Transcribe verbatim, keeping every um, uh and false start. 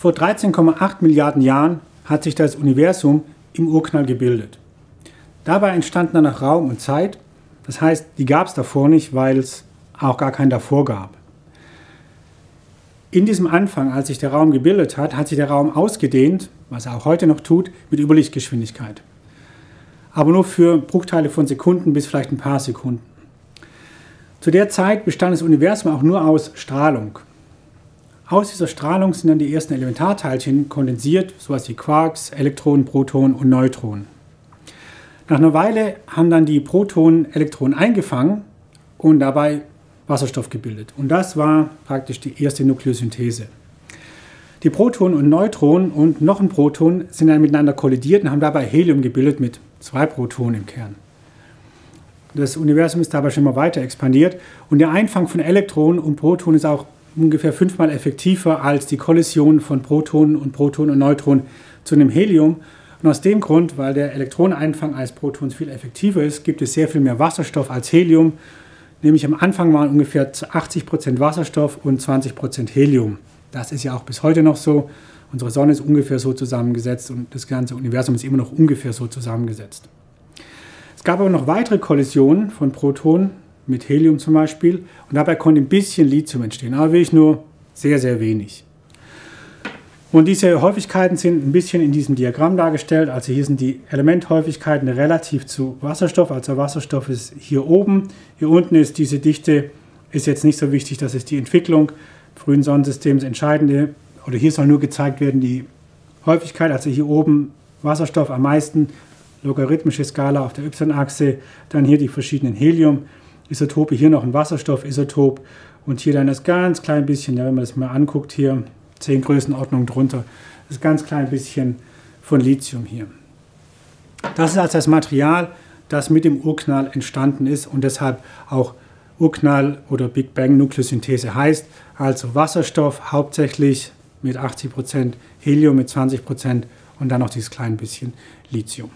Vor dreizehn Komma acht Milliarden Jahren hat sich das Universum im Urknall gebildet. Dabei entstand danach Raum und Zeit, das heißt, die gab es davor nicht, weil es auch gar keinen davor gab. In diesem Anfang, als sich der Raum gebildet hat, hat sich der Raum ausgedehnt, was er auch heute noch tut, mit Überlichtgeschwindigkeit. Aber nur für Bruchteile von Sekunden bis vielleicht ein paar Sekunden. Zu der Zeit bestand das Universum auch nur aus Strahlung. Aus dieser Strahlung sind dann die ersten Elementarteilchen kondensiert, sowas wie Quarks, Elektronen, Protonen und Neutronen. Nach einer Weile haben dann die Protonen Elektronen eingefangen und dabei Wasserstoff gebildet. Und das war praktisch die erste Nukleosynthese. Die Protonen und Neutronen und noch ein Proton sind dann miteinander kollidiert und haben dabei Helium gebildet mit zwei Protonen im Kern. Das Universum ist dabei schon mal weiter expandiert und der Einfang von Elektronen und Protonen ist auch ungefähr fünfmal effektiver als die Kollision von Protonen und Protonen und Neutronen zu einem Helium. Und aus dem Grund, weil der Elektroneneinfang eines Protons viel effektiver ist, gibt es sehr viel mehr Wasserstoff als Helium. Nämlich am Anfang waren ungefähr achtzig Prozent Wasserstoff und zwanzig Prozent Helium. Das ist ja auch bis heute noch so. Unsere Sonne ist ungefähr so zusammengesetzt und das ganze Universum ist immer noch ungefähr so zusammengesetzt. Es gab aber noch weitere Kollisionen von Protonen mit Helium zum Beispiel und dabei konnte ein bisschen Lithium entstehen, aber wirklich nur sehr, sehr wenig. Und diese Häufigkeiten sind ein bisschen in diesem Diagramm dargestellt. Also hier sind die Elementhäufigkeiten relativ zu Wasserstoff. Also Wasserstoff ist hier oben. Hier unten ist diese Dichte, ist jetzt nicht so wichtig, das ist die Entwicklung frühen Sonnensystems entscheidende. Oder hier soll nur gezeigt werden die Häufigkeit. Also hier oben Wasserstoff am meisten, logarithmische Skala auf der Y-Achse. Dann hier die verschiedenen Helium-Isotope. Hier noch ein Wasserstoff-Isotop. Und hier dann das ganz klein bisschen, ja, wenn man das mal anguckt hier, zehn Größenordnungen drunter. Das ist ganz klein bisschen von Lithium hier. Das ist also das Material, das mit dem Urknall entstanden ist und deshalb auch Urknall oder Big Bang Nukleosynthese heißt. Also Wasserstoff hauptsächlich mit achtzig Prozent, Helium mit zwanzig Prozent und dann noch dieses kleine bisschen Lithium.